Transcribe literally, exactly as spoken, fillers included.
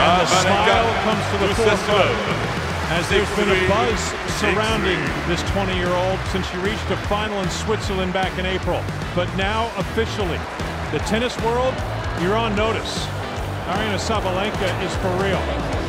And the smile comes to the forefront as there's been a buzz surrounding this twenty-year-old since she reached a final in Switzerland back in April. But now, officially, the tennis world, you're on notice. Aryna Sabalenka is for real.